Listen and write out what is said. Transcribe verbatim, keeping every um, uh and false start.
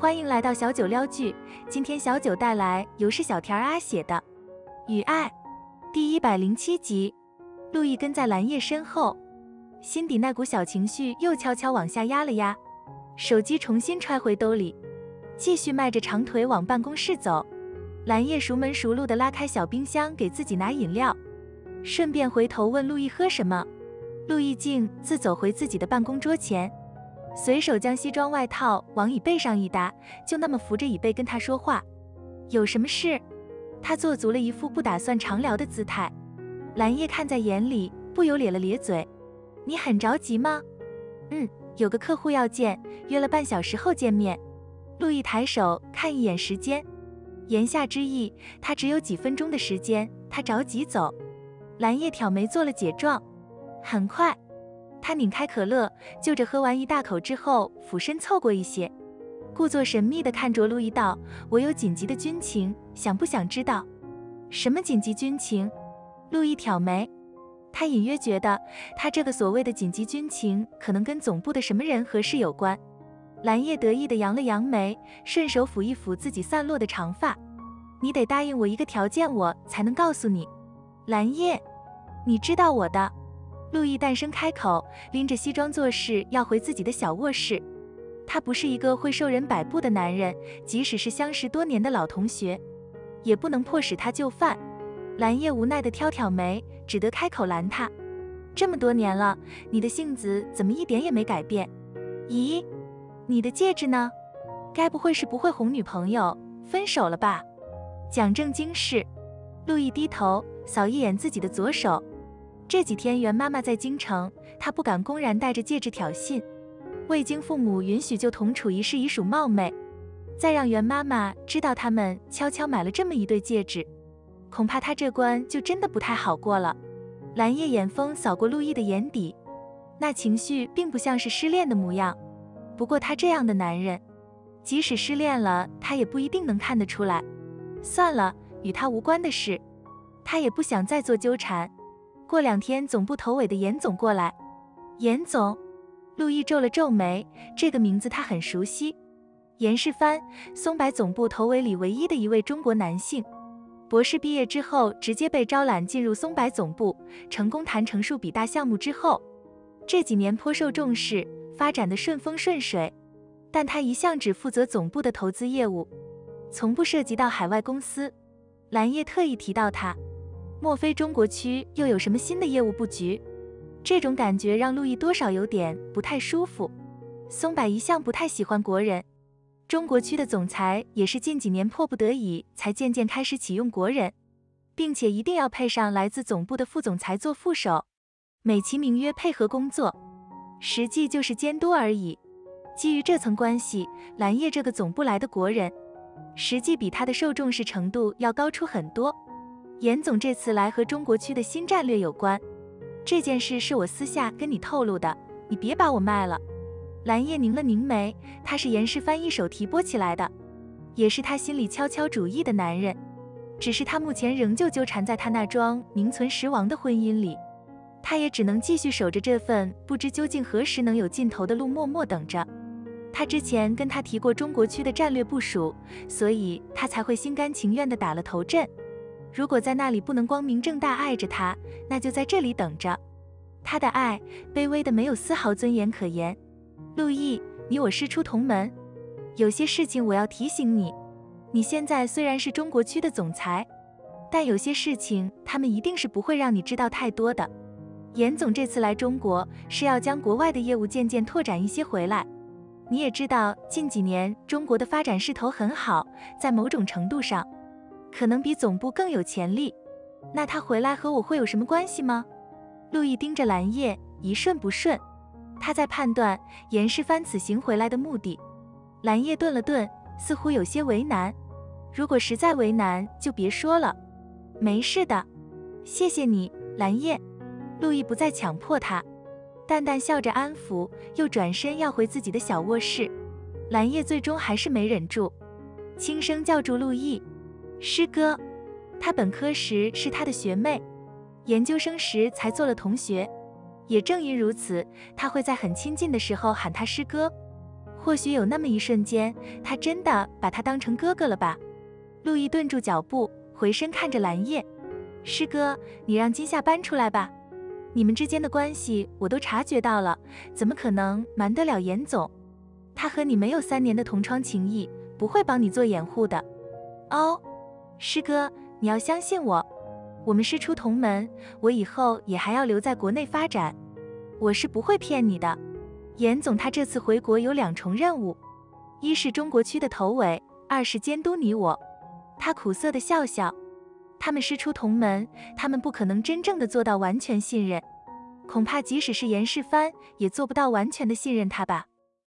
欢迎来到小九撩剧，今天小九带来由是小田阿写的《与爱》第一百零七集。陆毅跟在蓝叶身后，心底那股小情绪又悄悄往下压了压，手机重新揣回兜里，继续迈着长腿往办公室走。蓝叶熟门熟路地拉开小冰箱给自己拿饮料，顺便回头问陆毅喝什么。陆毅径自走回自己的办公桌前，随手将西装外套往椅背上一搭，就那么扶着椅背跟他说话。有什么事？他做足了一副不打算长聊的姿态。蓝叶看在眼里，不由咧了咧嘴。你很着急吗？嗯，有个客户要见，约了半小时后见面。陆毅抬手看一眼时间，言下之意，他只有几分钟的时间，他着急走。蓝叶挑眉做了解状。很快。他拧开可乐，就着喝完一大口之后，俯身凑过一些，故作神秘地看着陆毅道：“我有紧急的军情，想不想知道？”什么紧急军情？陆毅挑眉，他隐约觉得他这个所谓的紧急军情，可能跟总部的什么人和事有关。蓝叶得意地扬了扬眉，顺手抚一抚自己散落的长发：“你得答应我一个条件，我才能告诉你。”蓝叶，你知道我的。陆毅淡声开口，拎着西装做事要回自己的小卧室。他不是一个会受人摆布的男人，即使是相识多年的老同学，也不能迫使他就范。蓝叶无奈地挑挑眉，只得开口拦他：“这么多年了，你的性子怎么一点也没改变？”“咦，你的戒指呢？该不会是不会哄女朋友，分手了吧？”讲正经事，陆毅低头扫一眼自己的左手。这几天袁妈妈在京城，她不敢公然戴着戒指挑衅，未经父母允许就同处一室已属冒昧，再让袁妈妈知道他们悄悄买了这么一对戒指，恐怕她这关就真的不太好过了。蓝叶眼风扫过陆毅的眼底，那情绪并不像是失恋的模样，不过他这样的男人，即使失恋了，他也不一定能看得出来。算了，与他无关的事，他也不想再做纠缠。过两天总部头尾的严总过来。严总？陆毅皱了皱眉，这个名字他很熟悉。严世蕃，松柏总部头尾里唯一的一位中国男性，博士毕业之后直接被招揽进入松柏总部，成功谈成数笔大项目之后，这几年颇受重视，发展的顺风顺水。但他一向只负责总部的投资业务，从不涉及到海外公司。蓝叶特意提到他，莫非中国区又有什么新的业务布局？这种感觉让陆毅多少有点不太舒服。松柏一向不太喜欢国人，中国区的总裁也是近几年迫不得已才渐渐开始启用国人，并且一定要配上来自总部的副总裁做副手，美其名曰配合工作，实际就是监督而已。基于这层关系，蓝叶这个总部来的国人，实际比他的受重视程度要高出很多。严总这次来和中国区的新战略有关，这件事是我私下跟你透露的，你别把我卖了。蓝叶拧了拧眉，他是严世蕃一手提拨起来的，也是他心里悄悄主意的男人，只是他目前仍旧纠缠在他那桩名存实亡的婚姻里，他也只能继续守着这份不知究竟何时能有尽头的路，默默等着。他之前跟他提过中国区的战略部署，所以他才会心甘情愿地打了头阵。如果在那里不能光明正大爱着他，那就在这里等着。他的爱卑微的没有丝毫尊严可言。陆毅，你我师出同门，有些事情我要提醒你。你现在虽然是中国区的总裁，但有些事情他们一定是不会让你知道太多的。严总这次来中国是要将国外的业务渐渐拓展一些回来。你也知道，近几年中国的发展势头很好，在某种程度上可能比总部更有潜力。那他回来和我会有什么关系吗？陆毅盯着蓝叶，一瞬不瞬。他在判断严世蕃此行回来的目的。蓝叶顿了顿，似乎有些为难。如果实在为难，就别说了。没事的，谢谢你，蓝叶。陆毅不再强迫他，淡淡笑着安抚，又转身要回自己的小卧室。蓝叶最终还是没忍住，轻声叫住陆毅。师哥，他本科时是他的学妹，研究生时才做了同学，也正因如此，他会在很亲近的时候喊他师哥，或许有那么一瞬间，他真的把他当成哥哥了吧？陆毅顿住脚步，回身看着蓝叶：“师哥，你让金夏搬出来吧。你们之间的关系我都察觉到了，怎么可能瞒得了严总？他和你没有三年的同窗情谊，不会帮你做掩护的。”“哦，师哥，你要相信我。我们师出同门，我以后也还要留在国内发展，我是不会骗你的。”严总他这次回国有两重任务，一是中国区的头尾，二是监督你我。他苦涩的笑笑，他们师出同门，他们不可能真正的做到完全信任，恐怕即使是严世蕃也做不到完全的信任他吧。